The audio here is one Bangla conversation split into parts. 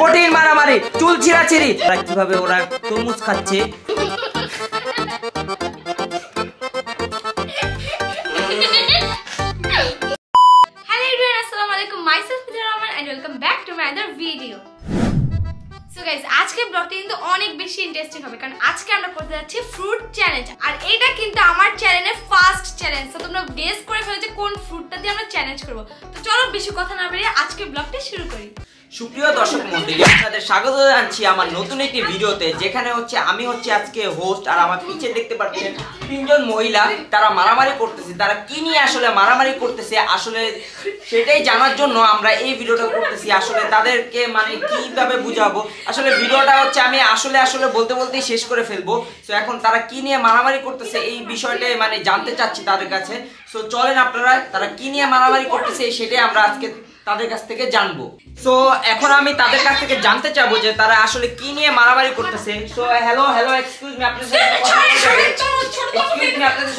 কঠিন মারামারি, চুল ছিঁড়াছিঁড়ি, কিভাবে ওরা তরমুজ খাচ্ছে। Hello everyone, assalamu alaikum. Myself Raman and welcome back to my other video. So guys, আজকে ব্লগটি কিন্তু অনেক বেশি ইন্টারেস্টিং হবে কারণ আজকে আমরা করতে যাচ্ছি ফ্রুট চ্যালেঞ্জ। আর এটা কিন্তু আমার চ্যানেলের ফার্স্ট চ্যালেঞ্জ। তো তোমরা গেস করে ফেলো যে কোন ফ্রুটটা দিয়ে আমরা চ্যালেঞ্জ করব। তো চলো বেশি কথা না বাড়িয়ে আজকে ব্লগটা শুরু করি। সুপ্রিয় দর্শক মন্ডলী, আপনাদের স্বাগত জানাচ্ছি আমার নতুন একটি ভিডিওতে, যেখানে হচ্ছে আমি হচ্ছে আজকে হোস্ট। আর আমার পিছে দেখতে পাচ্ছেন তিনজন মহিলা, তারা মারামারি করতেছে। তারা কি নিয়ে আসলে মারামারি করতেছে আসলে সেটাই জানার জন্য আমরা এই ভিডিওটা করতেছি। আসলে তাদেরকে মানে কিভাবে বুঝাবো, আসলে ভিডিওটা হচ্ছে আমি আসলে বলতে বলতেই শেষ করে ফেলবো। তো এখন তারা কি নিয়ে মারামারি করতেছে এই বিষয়টাই মানে জানতে চাচ্ছি তাদের কাছে। তো চলেন আপনারা তারা কি নিয়ে মারামারি করতেছে সেটাই আমরা আজকে তাদের কাছ থেকে জানবো। সো এখন আমি তাদের কাছ থেকে জানতে চাইবো যে তারা আসলে কি নিয়ে মারামারি করতেছে। সো হ্যালো এক্সকিউজ মি, আপনাদের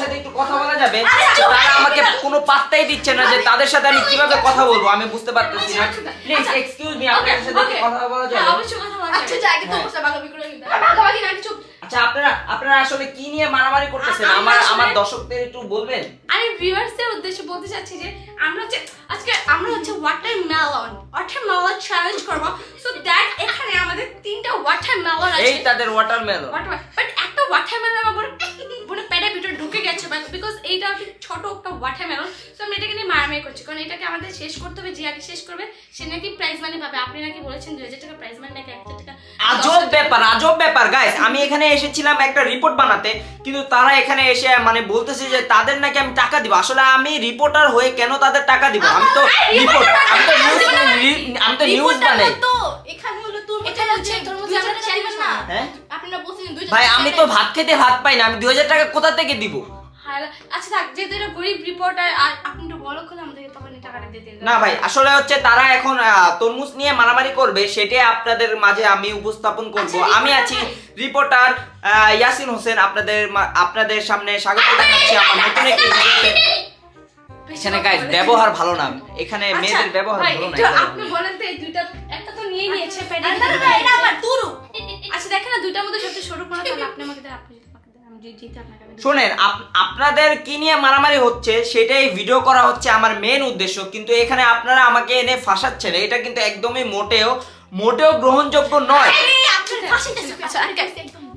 সাথে একটু কথা বলা যাবে? তারা আমাকে কোনো পাত্তাই দিচ্ছে না যে তাদের সাথে আমি কিভাবে কথা বলবো, আমি বুঝতে পারতেছি না। প্লিজ এক্সকিউজ মি, আপনাদের সাথে কথা বলা যাবে? আচ্ছা যা, আগে তো বসা ভাগাভাগি করে নিতে ভাগাভাগি না কিছু। আচ্ছা আপনারা আসলে কি নিয়ে মারামারি করতেছেন আমার দর্শকদের একটু বলবেন? আমি ভিউয়ার্সদের উদ্দেশ্যে বলতে চাচ্ছি যে আমরা আজকে আমরা হচ্ছে ওয়াটারমেলন চ্যালেঞ্জ করব। সো দ্যাট এখানে আমাদের তিনটা ওয়াটারমেলন আছে। এই তাদের ওয়াটারমেলন, বাট একটা ওয়াটারমেলন আমার পুরো পেটের ভিতর ঢুকে গেছে বিকজ এইটা ছোট একটা ওয়াটারমেলন। সো আমরা এটাকে নিয়ে মারামারি করছি কারণ এটাকে আমাদের শেষ করতে হবে। যে আগে শেষ করবে সে নাকি প্রাইজ মানি পাবে। আপনি নাকি বলেছেন 2000 টাকা প্রাইজ মানি, নাকি 1000 টাকা। আজব ব্যাপার গাইস, আমি এখানে এসেছিলাম একটা রিপোর্ট বানাতে, কিন্তু তারা এখানে এসে মানে বলতেছে যে তাদের নাকি আমি টাকা দিব। আসলে আমি রিপোর্টার হয়ে কেন তাদের টাকা দিব? আমি তো নিউজ বানাই। ভাই আমি তো ভাত খেতে ভাত পাই না, আমি 2000 টাকা কোথা থেকে দিব? আচ্ছা থাক, যেহেতু এটা গরিব রিপোর্টার আপনি একটু বলো খোলা আমাদের তখন টাকাটা দিয়ে দিন না। ভাই আসলে হচ্ছে তারা এখন তরমুজ নিয়ে মারামারি করবে, সেটাই আপনাদের মাঝে আমি উপস্থাপন করব। আমি আছি রিপোর্টার ইয়াসিন হোসেন, আপনাদের সামনে স্বাগত জানাচ্ছি আমার নতুন একটি ভিডিওতে। পেছনে গাইস ব্যবহার ভালো না, এখানে মেয়েদের ব্যবহার ভালো না। আপনি বলেন তো এই দুইটা, একটা তো নিয়ে নিয়েছে পেডি, এটা আমার তুরু। আচ্ছা দেখেন না দুইটার মধ্যে সবচেয়ে সরু কোনটা? তাহলে আপনি আমাকে দাও, আপনি শোনেন আপনাদের কি নিয়ে মারামারি হচ্ছে সেটাই ভিডিও করা হচ্ছে আমার মেন উদ্দেশ্য। কিন্তু এখানে আপনারা আমাকে এনে ফাঁসাচ্ছেন, এটা কিন্তু একদমই মোটেও গ্রহণযোগ্য নয়।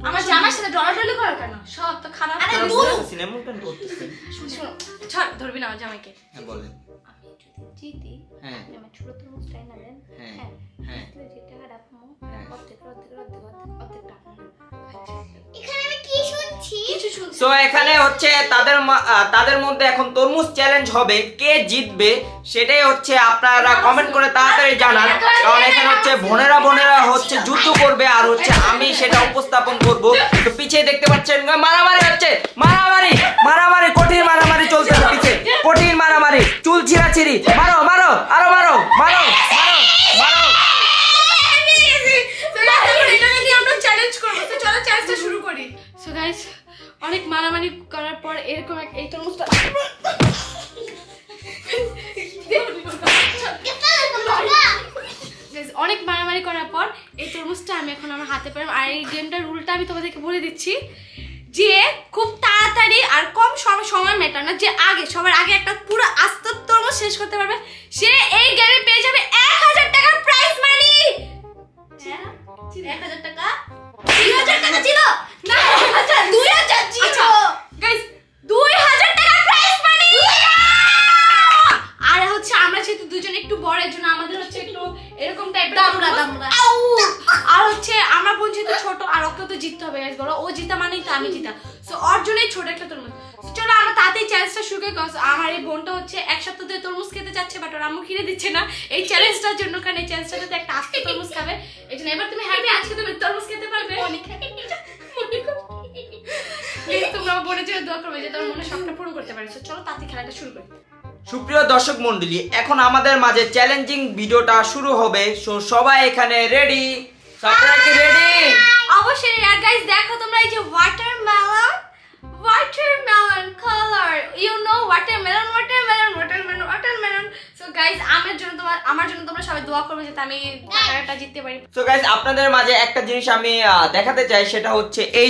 আমার জামার সাথে ডলাডলি করার কেন? সব তো খারাপ। আরে দূর সিনেমা কেন করতেছেন? শুনুন ছাড়, ধরবি না আমার জামাইকে। হ্যাঁ বলেন। আমি যদি জিতি, হ্যাঁ আমার ছোট তরমুজ টাই না দেন, হ্যাঁ হ্যাঁ যেটা রাখমু অর্ধেক এখানে আমি কি শুনছি? সো এখানে হচ্ছে তাদের মধ্যে এখন তরমুজ চ্যালেঞ্জ হবে, কে জিতবে সেটাই হচ্ছে আপনারা কমেন্ট করে তাড়াতাড়ি জানান। কারণ এখানে হচ্ছে বোনেরা হচ্ছে যুদ্ধ করবে, আর হচ্ছে আমি সেটা উপস্থাপন করব। তো পিছে দেখতে পাচ্ছেন মারামারি হচ্ছে, মারামারি কঠিন মারামারি চলতেছে পিছে, কঠিন মারামারি, চুল ছিঁড়াছিঁড়ি, মারো আরো মারো। সো গাইস অনেক মারামারি করার পর এরকম এই তরমুজটা আমি এখন আমার হাতে পেলাম। আর এই গেমটার রুলটা আমি তোমাদেরকে বলে দিচ্ছি যে খুব তাড়াতাড়ি আর কম সময় মেটার না, যে আগে সবার আগে একটা পুরো আস্ত তরমুজ শেষ করতে পারবে সে এই গেমে পেয়ে যাবে 1000 টাকার প্রাইজ মানি। 1000 টাকা ছিল না, 2000 ছিল গাইস, 2000 টাকা প্রাইজ মানি। আর হচ্ছে আমরা যেহেতু দুজন একটু বড়, এর জন্য আমাদের হচ্ছে একটু এরকম টাইপের দামরা। আর হচ্ছে আমরা বঞ্চিত ছোট, আর ওকে তো জিততে হবে গাইস, বড় ও জিতা মানেই তো আমি জিতা। সো ওর জন্যই ছোট একটা তরমুজ। চলো আমরা তাতেই চ্যালেঞ্জটা শুরু করি। আমার এই বোনটা হচ্ছে এক সপ্তাহ ধরে তরমুজ খেতে চাচ্ছে, বাট ওর আম্মু কিনে দিচ্ছে না এই চ্যালেঞ্জটার জন্য, কারণ এই চ্যালেঞ্জটাতে একটা আস্ত তরমুজ খাবে। এই জন্য এবার তুমি হ্যাপি, আজকে তুমি তরমুজ খেতে পারবে। তোমরা বোনের জন্য দোয়া করবে যে তোমার মনে সবটা পূরণ করতে পারবে। চলো তাতে খেলাটা শুরু করি। সুপ্রিয় দর্শক মন্ডলী, এখন আমাদের মাঝে চ্যালেঞ্জিং ভিডিওটা শুরু হবে। সো সবাই এখানে রেডি? সবাই কি রেডি? অবশ্যই। আর গাইস দেখো তোমরা এই যে watermelon watermelon color. You know watermelon, watermelon, watermelon, watermelon. So guys, amar jonno tomra shobai dua korbo je ami takata jitte pari. So guys, apnader majhe ekta jinish ami dekhate chai seta hocche ei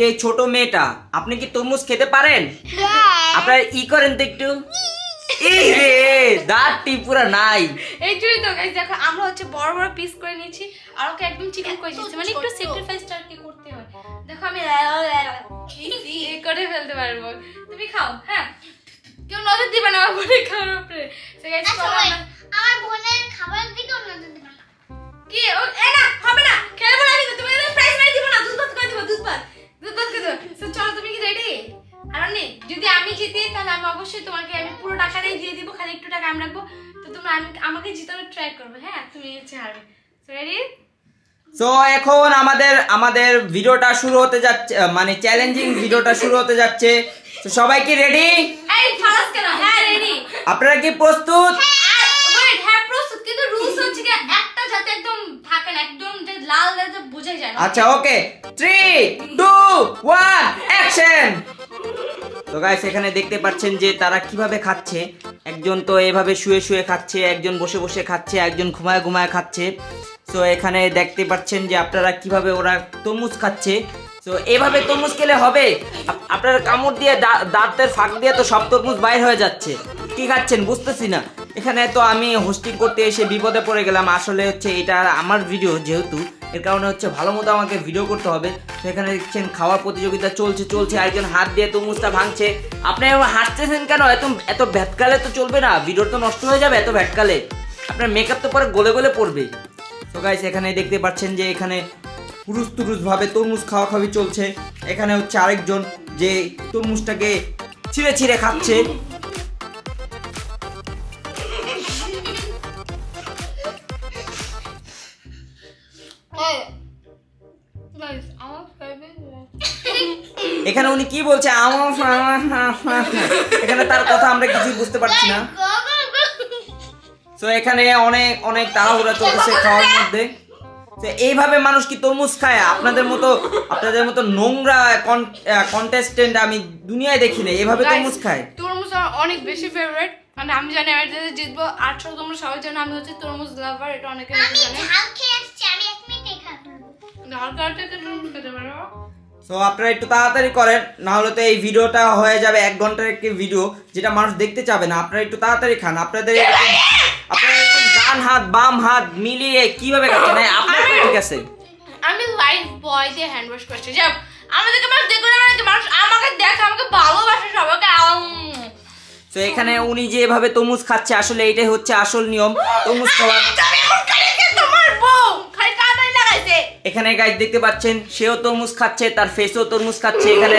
je choto meta. Apni ki tormuz khete paren? Yeah. Apnara I koren to ektu. এই রে দাঁতটি পুরো নাই এই জুই তো गाइस দেখো আমরা হচ্ছে বড় বড় পিস করে নিয়েছি আর ওকে একদম চিকেন করে দিয়েছি মানে একটু স্যাক্রিফাইসটা কি করতে হয় দেখো আমি ইজি করে ফেলতে পারবো তুমি খাও হ্যাঁ কেউ নজর দিবা না করে খাওয়ার উপরে সো गाइस চলো আমার বোনের খাবার দিকে নজর দিবা না কি ও এ না হবে না খেলবো না কিন্তু তুমি প্রাইস মারি দিবা না দুধ ভাত করে দাও সো চলো তুমি কি রেডি আরনি যদি আমি জিতি তাহলে আমি অবশ্যই তোমাকে আমি পুরো টাকাটাই দিয়ে দেব খালি একটু টাকা আমি রাখবো তো তুমি আমাকে জিতানোর ট্রাই করবে হ্যাঁ তুমি হারবে সো রেডি সো এখন আমাদের ভিডিওটা শুরু হতে যাচ্ছে মানে চ্যালেঞ্জিং ভিডিওটা শুরু হতে যাচ্ছে তো সবাই কি রেডি এই ফাস্ট করো হ্যাঁ রেডি আপনারা কি প্রস্তুত ওয়েট হ্যাঁ প্রস্তুত কিন্তু রুলস হচ্ছে যে একটা যাতে একদম থাকে না একদম যে লাল যাতে বুঝে যায় আচ্ছা ওকে 3 2 1 অ্যাকশন তো गाइस এখানে দেখতে পাচ্ছেন যে তারা কিভাবে খাচ্ছে একজন তো এইভাবে শুয়ে শুয়ে খাচ্ছে একজন বসে বসে খাচ্ছে একজন ঘুমায় ঘুমায় খাচ্ছে সো এখানে দেখতে পাচ্ছেন যে আপনারা কিভাবে ওরা তরমুজ খাচ্ছে সো এইভাবে তরমুজ খেলে হবে আপনারা কামড় দিয়ে দাঁতের ফাঁক দিয়ে তো সব তরমুজ বাইরে হয়ে যাচ্ছে কি খাচ্ছেন বুঝতেছি না এখানে তো আমি হোস্টিং করতে এসে বিপদে পড়ে গেলাম আসলে হচ্ছে এটা আমার ভিডিও যেহেতু এর কারণে হচ্ছে ভালোমতো আমাকে ভিডিও করতে হবে সেখানে দেখছেন খাওয়া প্রতিযোগিতা চলছে একজন হাত দিয়ে তরমুজটা ভাঙছে আপনি হাসতেছেন কেন এত ভ্যাটকালে তো চলবে না ভিডিও তো নষ্ট হয়ে যাবে এত ভ্যাটকালে আপনার মেকআপ তো পরে গলে গলে পড়বে তো গাইস এখানে দেখতে পাচ্ছেন যে এখানে পুরুষভাবে তরমুজ খাওয়াখাওয়ি চলছে এখানে হচ্ছে আরেকজন যে তরমুজটাকে ছিঁড়ে ছিঁড়ে খাচ্ছে এখানে উনি কি বলছে এখানে তার কথা আমরা কিছু বুঝতে পারছি না সো এখানে অনেক তাড়াহুড়া চলছে খাওয়ার মধ্যে তো এইভাবে মানুষ কি তরমুজ খায় আপনাদের মতো নোংরা কন্টেস্টেন্ট আমি দুনিয়ায় দেখি না এইভাবে তরমুজ খায় তরমুজ অনেক বেশি ফেভারিট মানে আমি জানি আর যে জিতবো 800 তোমরা সবাই জানো আমি হচ্ছে তরমুজ লাভার এটা অনেকে জানে আমি এক মিনিটই খাবো ডাল কাটতে তো তরমুজ খেতে পারো সো আপনারা একটু তাড়াতাড়ি করেন না হলে তো এই ভিডিওটা হয়ে যাবে 1 ঘন্টার একটা ভিডিও যেটা মানুষ দেখতে চাবে না আপনারা একটু তাড়াতাড়ি খান আপনারা ডান হাত বাম হাত মিলিয়ে কিভাবে খাচ্ছেন আপনারা ঠিক আছে আমি লাইফ বয় দিয়ে হ্যান্ড ওয়াশ করছি যাও আমাদেরকে মানুষ দেখো না আমাকে দেখ আমাকে ভালোবাসে সবাইকে সো এখানে উনি যেভাবে তরমুজ খাচ্ছে আসলে এটাই হচ্ছে আসল নিয়ম তরমুজ খাওয়া এখানে গাইস দেখতে পাচ্ছেন সেও তরমুজ খাচ্ছে তার ফেসও তরমুজ খাচ্ছে এখানে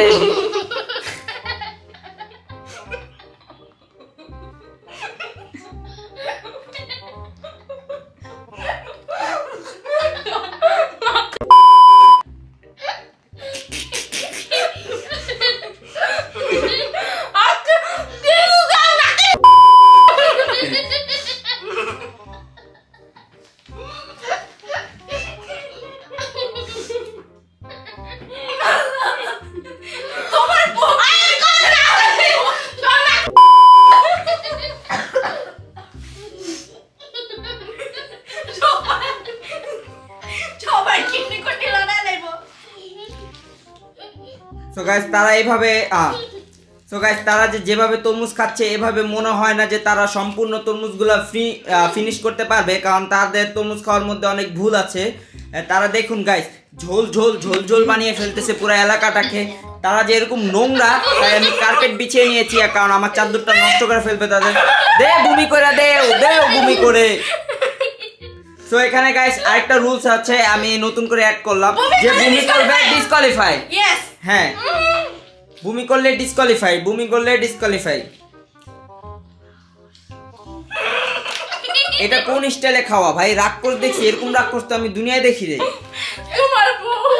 সো গাইস তারা এইভাবে সো গাইস তারা যেভাবে তরমুজ খাচ্ছে এভাবে মনে হয় না যে তারা সম্পূর্ণ তরমুজগুলো ফিনিশ করতে পারবে কারণ তাদের তরমুজ খাওয়ার মধ্যে অনেক ভুল আছে তারা দেখুন গাইস ঝোল বানিয়ে ফেলতেছে পুরো এলাকাটাকে তারা যে এরকম নোংরা তাই আমি কার্পেট বিছিয়ে নিয়েছি কারণ আমার চাদরটা নষ্ট করে ফেলবে তাদের দে ভূমি করে দেও ভূমি করে সো এখানে গাইস আরেকটা রুলস আছে আমি নতুন করে অ্যাড করলাম যে ভূমি করবে ডিসকোয়ালিফাই ইয়েস হ্যাঁ ভূমি করলে ডিসকোয়ালিফাই এটা কোন স্টাইলে খাওয়া ভাই রাক্ষস দেখি এরকম রাক্ষস তো আমি দুনিয়ায় দেখি রে তোমার বউ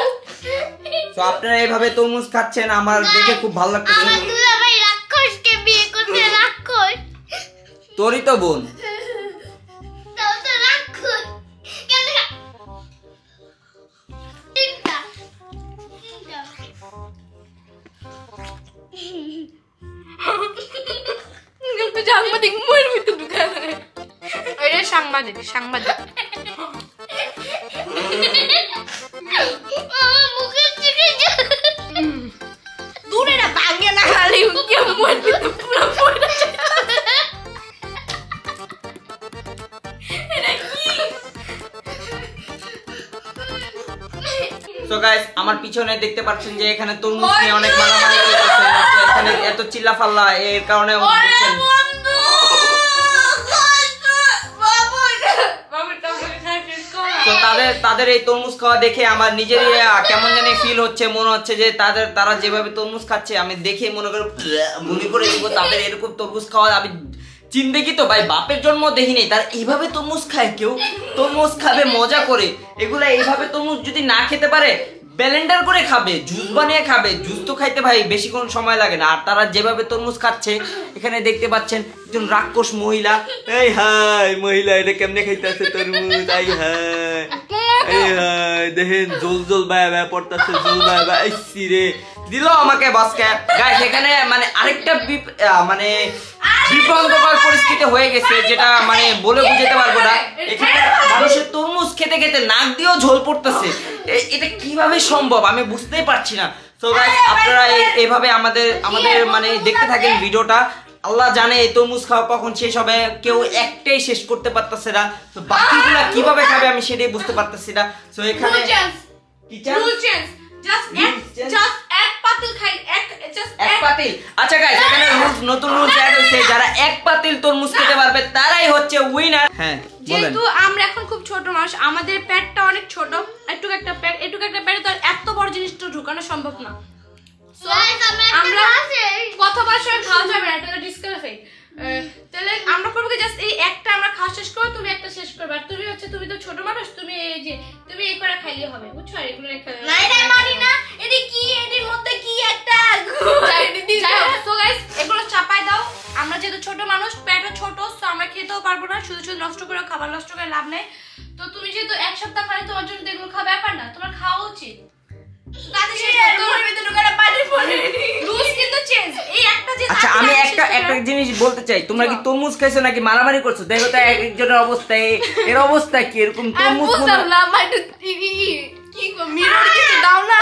তো আপনারা এইভাবে তরমুজ খাচ্ছেন আমার দেখে খুব ভালো লাগছে আমার দুলা ভাই রাক্ষসকে বিয়ে করতে রাক্ষস তোরই তো বোন সাংবাদিক মইয়ের ভিতর ঢুকায় ধরে ওইটা সাংবাদিক সাংবাদিক মুখের থেকে দূরে না ভাঙে না খালি উকে মইয়ের ভিতর পুরো পড়ে So guys, আমার পিছনে দেখতে পাচ্ছেন যে এখানে তরমুজ নিয়ে অনেক মারামারি চলছে এখানে এত চিল্লাফাল্লা এর কারণে হচ্ছে তো তাদের এই তরমুজ খাওয়া দেখে আমার নিজেরই কেমন জানি ফিল হচ্ছে মনে হচ্ছে যে তারা যেভাবে তরমুজ খাচ্ছে আমি দেখে মনে করি মনে করে দিব তাদের এরকম তরমুজ খাওয়া আমি জিন্দেগি তো ভাই বাপের জন্ম দেখিনি তার এইভাবে তরমুজ খায় কেউ তরমুজ খাবে মজা করে এগুলা এইভাবে তরমুজ যদি না খেতে পারে ব্লেন্ডার করে খাবে জুস বানিয়ে খাবে জুস তো খাইতে ভাই বেশি কোন সময় লাগে না আর তারা যেভাবে তরমুজ খাচ্ছে এখানে দেখতে পাচ্ছেন একজন রাক্ষস মহিলা এই হাই মহিলা এটা কেমনে খাইতেছে তরমুজ আই হাই এই হাই দেখেন জল জল বায়া বায়া পড়তাছে জল বায়া বায়া এই সিরে দিলো আমাকে বাসকে গাইস এখানে মানে আরেকটা মানে বিপদকর পরিস্থিতি হয়ে গেছে যেটা মানে বলে বুঝাতে পারবো না এখানে মানুষের তরমুজ খেতে খেতে নাক দিয়েও ঝোল পড়তেছে এটা কিভাবে সম্ভব আমি বুঝতেই পারছি না সো গাইস আপনারা এইভাবে আমাদের মানে দেখতে থাকেন ভিডিওটা আল্লাহ জানে এই তরমুজ খাওয়া কখন শেষ হবে কেউ একটাই শেষ করতে পারতেছে না তো বাকিগুলো কিভাবে খাবে আমি সেটাই বুঝতে পারতেছি না সো এখানে just এক পাতিল খাই এক পাতিল আচ্ছা गाइस এখানে নতুন রুলস এড হইছে যারা এক পাতিল তরমুজ খেতে পারবে তারাই হচ্ছে উইনার হ্যাঁ যেহেতু আমরা এখন খুব ছোট মানুষ আমাদের পেটটা অনেক ছোট একটু একটা পেটে তো এত বড় জিনিস তো ঢোকানো সম্ভব না সো আমরা কত বছর খাওয়া যাবে না এটা ডিসকাস হই তাহলে আমরা করব কি জাস্ট এই একটা আমরা খাওয়া শেষ করব তুমি একটা শেষ করবে আর তুমি হচ্ছে তুমি তো ছোট মানুষ তুমি এই যে তুমি এই করে খাইলে হবে বুঝছো আর এগুলো রেখে না না মানি না এদি কি এদির মধ্যে কি একটা সো গাইস এগুলো চাপায় দাও আমরা যেহেতু ছোট মানুষ পেটও ছোট সো আমরা খেতেও পারবো না শুধু শুধু নষ্ট করে খাবার নষ্ট করে লাভ নেই তো তুমি যেহেতু এক সপ্তাহ খাই তোমার জন্য এগুলো খাওয়া ব্যাপার না তোমার খাওয়া উচিত আচ্ছা আমি একটা জিনিস বলতে চাই তোমরা কি তরমুজ খাইছো নাকি মারামারি করছো দেখো তো একজনের অবস্থা এর অবস্থা কি এরকম তরমুজ কি মিরর কিছু দাও না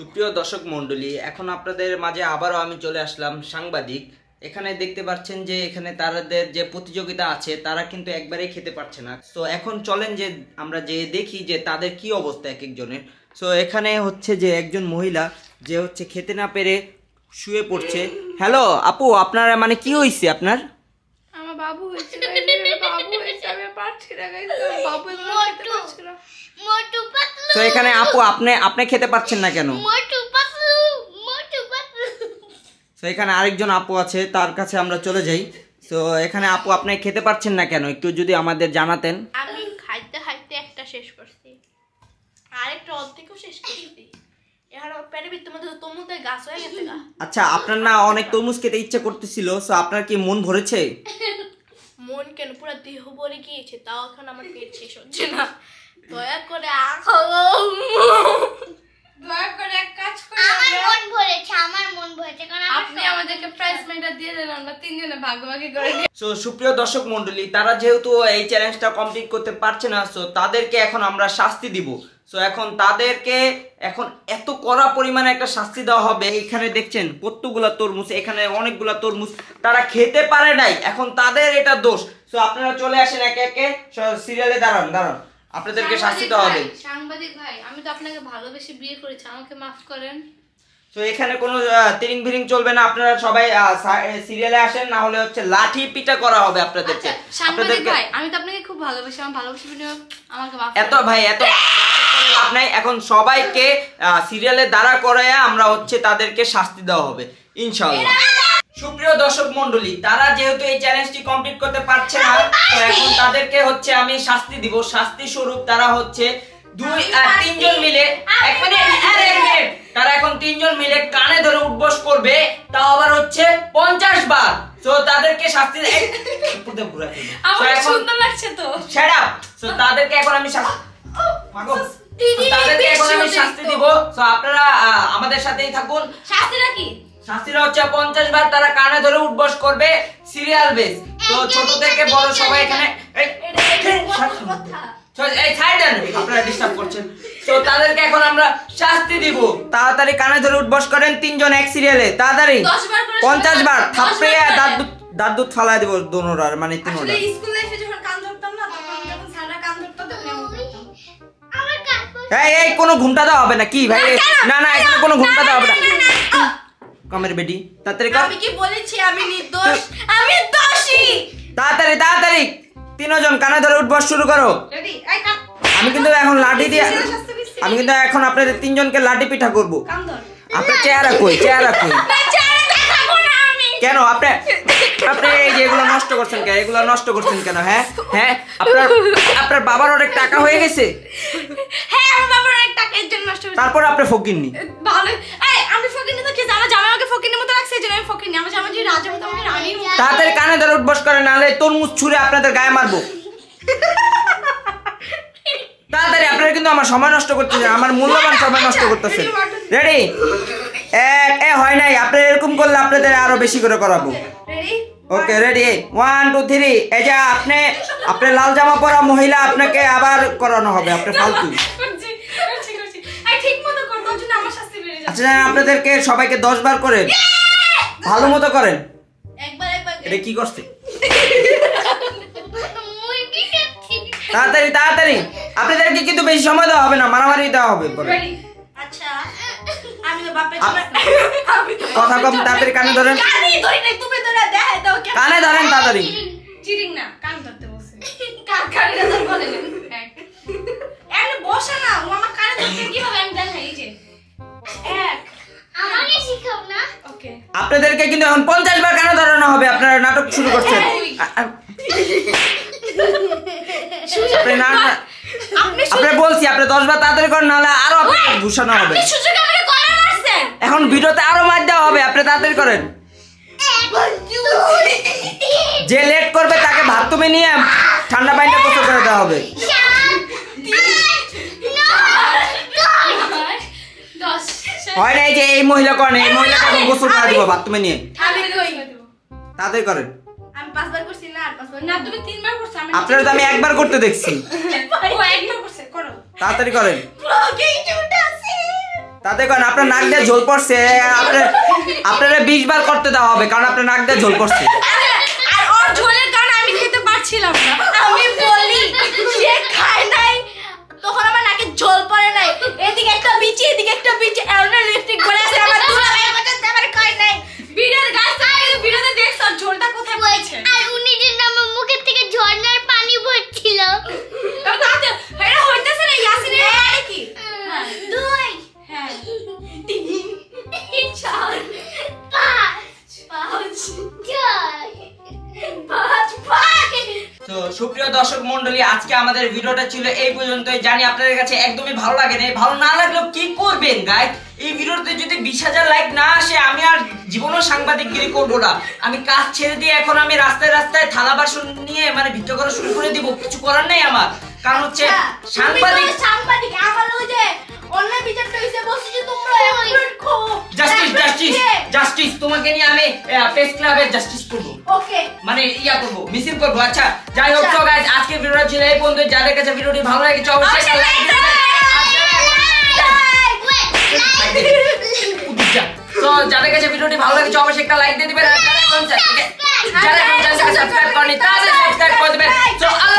সুপ্রিয় দর্শক মণ্ডলী এখন আপনাদের মাঝে আবারও আমি চলে আসলাম সাংবাদিক এখানে দেখতে পাচ্ছেন যে এখানে তাদের যে প্রতিযোগিতা আছে তারা কিন্তু একবারেই খেতে পারছে না সো এখন চলেন যে আমরা যে দেখি যে তাদের কি অবস্থা এক একজনের সো এখানে হচ্ছে যে একজন মহিলা যে হচ্ছে খেতে না পেরে শুয়ে পড়ছে হ্যালো আপু আপনার মানে কি হইছে আপনার আমার বাবু হইছে আমি পারছি না গাইস বাবু খেতে পারছে না মোটু পাতলু তো এখানে আপু আপনি খেতে পারছেন না কেন মোটু পাতলু তো এখানে আরেকজন আপু আছে তার কাছে আমরা চলে যাই তো এখানে আপু আপনি খেতে পারছেন না কেন একটু যদি আমাদের জানাতেন আমি খাইতে একটা শেষ করছি আরেকটা অর্ধেকও শেষ করছি আচ্ছা আপনার না অনেক তরমুজ খেতে ইচ্ছে করতেছিল সো আপনার কি মন ভরেছে মন কেন পুরো দেহ ভরে গিয়েছে তাও এখন আমার পেট শেষ হচ্ছে না দয়া করে দয়া করে এক কাজ করো আমার মন ভরেছে কারণ আপনি আমাদেরকে প্রাইজ মেটা দিয়ে দেন আমরা তিনজনে ভাগাভাগি করে সো সুপ্রিয় দর্শক মণ্ডলী তারা যেহেতু এই চ্যালেঞ্জটা কমপ্লিট করতে পারছে না সো তাদেরকে এখন আমরা শাস্তি দিব সো এখন তাদেরকে এখন এত কড়া পরিমাণে একটা শাস্তি দেওয়া হবে। এখানে দেখছেন কতগুলা তরমুজ, এখানে অনেকগুলা তরমুজ তারা খেতে পারে নাই, এখন তাদের এটা দোষ। সো আপনারা চলে আসেন একে একে সিরিয়ালে, দাঁড়ান দাঁড়ান, আপনাদেরকে শাস্তি দেওয়া হবে। সাংবাদিক ভাই, আমি তো আপনাকে ভালোবেসে বিয়ে করেছি, আমাকে মাফ করেন। তো এখানে কোনো তিরিং ভিরিং চলবে না, আপনারা সবাই সিরিয়ালে আসেন, না হলে হচ্ছে লাঠি পিটা করা হবে আপনাদেরকে। সাংবাদিক ভাই, আমি তো আপনাকে খুব ভালোবাসি, আমার ভালোবাসি ভিডিও আমাকে মাফ করুন। এত ভাই এত লাভ নাই, এখন সবাইকে সিরিয়ালে দাঁড়া করায়া আমরা হচ্ছে তাদেরকে শাস্তি দেওয়া হবে ইনশাআল্লাহ। সুপ্রিয় দর্শক মন্ডলী, তারা যেহেতু এই চ্যালেঞ্জটি কমপ্লিট করতে পারছে না, তো এখন তাদেরকে হচ্ছে আমি শাস্তি দিব। শাস্তি স্বরূপ তারা হচ্ছে দুই আর তিনজন মিলে, এক মিনিট, তারা এখন তিনজন মিলে কানে ধরে উঠবস করবে, তাও আবার হচ্ছে 50 বার। তো তাদেরকে শাস্তি তাদেরকে এখন আমি শাস্তি দিব। তো আপনারা আমাদের সাথেই থাকুন। শাস্তিটা কি? শাস্তিটা হচ্ছে 50 বার তারা কানে ধরে উঠবস করবে সিরিয়াল বেস। তো ছোট থেকে বড় সবাই এখানে তাড়াতাড়ি কানে ধরে উঠবস করেন তিনজন এক সিরিয়ালে, তাড়াতাড়ি 50 বার থাপড়ে দাঁত দুধ ফালায় দিব দোনোরার, মানে তিনোরা। এই কোনো ঘুমটা দেওয়া হবে না কি ভাই? না না, এখানে কোনো ঘুমটা দেওয়া হবে না। কামের বেটি তাড়াতাড়ি কর। আমি কি বলেছি? আমি নির্দোষ, আমি দোষী। তাড়াতাড়ি তাড়াতাড়ি তিনজন কানে ধরে উঠবস শুরু করো। আমি কিন্তু এখন লাঠি দিয়ে, আমি কিন্তু এখন আপনাদের তিনজনকে লাঠি পিঠা করব। আপনার চেহারা কই? চেহারা কই? কেন আপনি আপনি এগুলো নষ্ট করছেন কেন? এগুলো নষ্ট করছেন কেন? হ্যাঁ হ্যাঁ, আপনার আপনার বাবার অনেক টাকা হয়ে গেছে। হ্যাঁ, আমার বাবার অনেক টাকা, এর জন্য নষ্ট করছেন। তারপর আপনি ফকিরনি। ভালো, এই আমি ফকিরনি তো কি জানো? জামা আমাকে ফকিরনির মতো রাখছে, এজন্য আমি ফকিরনি। আমার জামা যদি রাজা হতো আমি রানী হতাম। তাদের কানে ধরে উঠবস করে, নালে তরমুজ ছুঁড়ে আপনাদের গায়ে মারবো। তাড়াতাড়ি, আপনারা কিন্তু আমার সময় নষ্ট করতেছেন, আমার মূল্যবান সময় নষ্ট করতেছেন। রেডি? এ হয় নাই, আপনারা এরকম করলে আপনাদের আরো বেশি করে করাবো। Okay ready, 1 2 3। এই যে আপনি আপনি লাল জামা পরা মহিলা, আপনাকে আবার করানো হবে। আপনি ফালতু। আচ্ছা, আপনাদেরকে সবাইকে 10 বার করেন, ভালো মতো করেন। এটা কি করছে? তাড়াতাড়ি তাড়াতাড়ি, আপনাদেরকে কিন্তু বেশি সময় দেওয়া হবে না, মারামারি দেওয়া হবে পরে। আচ্ছা, আমি তো বাপের কথা কম। তাড়াতাড়ি কানে ধরেন, কানে ধরেন তাড়াতাড়ি। চিটিং না, কান ধরতে বসে। কান কানে ধরে বলেন এক বসে না, ও আমার কানে ধরতে কি হবে? আমি জানি। এই যে এক আমাকে শিখাও না। ওকে, আপনাদেরকে কিন্তু এখন 50 বার কানে ধরানো হবে। আপনারা নাটক শুরু করছেন। আপনি বলছি আপনি 10 বার তাড়াতাড়ি করেন, নাহলে আরো আপনাকে ঘুষানো হবে। এখন ভিডিওতে আরো মার দেওয়া হবে, আপনি তাড়াতাড়ি করেন। যে লেট করবে তাকে ভাত তুমি নিয়ে ঠান্ডা পানিটা গোসল করে দেওয়া হবে। হয় না? এই যে এই মহিলা করেন, এই মহিলাকে এখন গোসল করে দিব ভাত তুমি নিয়ে। তাড়াতাড়ি করেন। আমি 5 বার করছি না, আর 5 বার না, তুমি 3 বার করছো। আমি আপনারা তো আমি 1 বার করতে দেখছি। ও 1 বার করছে, করো তাড়াতাড়ি করেন। ব্লগিং জুটা আছে, তাড়াতাড়ি করেন। আপনার নাক দিয়ে ঝোল পড়ছে, আপনারা 20 বার করতে দাও হবে, কারণ আপনার নাক দিয়ে ঝোল পড়ছে। আর ওর ঝোলের কারণে আমি খেতে পারছিলাম না। আমি বলি সে খায় নাই, তখন আমার নাকে ঝোল পড়ে নাই। এদিকে একটা বিচি, এদিকে একটা বিচি, এমন লিপস্টিক বলে আছে আমার দুলা ভাই কথা আমার খায় নাই। ভিডিওর গাছ ভিডিওতে দেখছ ঝোলটা কোথায় পড়েছে? আর উনি যে আমার মুখের থেকে ঝর্ণার পানি পড়ছিল। তাতে এটা হইতাছে না ইয়াসিনের মানে কি? হ্যাঁ, 2 3 4 5 5 5 5 5। তো সুপ্রিয় দর্শক মন্ডলী, আজকে আমাদের ভিডিওটা ছিল এই পর্যন্তই। জানি আপনাদের কাছে একদমই ভালো লাগে না, ভালো না লাগলেও কি করবেন গাইস? এই ভিডিওতে যদি 20,000 লাইক না আসে, আমি আর জীবনও সাংবাদিকগিরি করবো না। আমি কাজ ছেড়ে দিয়ে এখন আমি রাস্তায় রাস্তায় থালা বাসন নিয়ে মানে ভিক্ষা করা শুরু করে দিব। কিছু করার নাই আমার, কারণ হচ্ছে সাংবাদিক। সাংবাদিক আমার হইছে অন্য বিচারটা হইছে বসে যে তোমরা এমন কো জাস্টিস জাস্টিস জাস্টিস। তোমাকে নিয়ে আমি প্রেস ক্লাবে জাস্টিস করব। ওকে, মানে ইয়া করব, মিছিল করব। আচ্ছা, যাই হোক তো গাইস, আজকে ভিডিওটা ছিল এই পর্যন্ত। যাদের কাছে ভিডিওটি ভালো লাগে অবশ্যই লাইক করবেন। যাদের কাছে ভিডিওটি ভালো লাগে অবশ্যই একটা লাইক দিয়ে দিবেন আর যারা এখন সাবস্ক্রাইব করনি তারা সাবস্ক্রাইব করে দিবেন।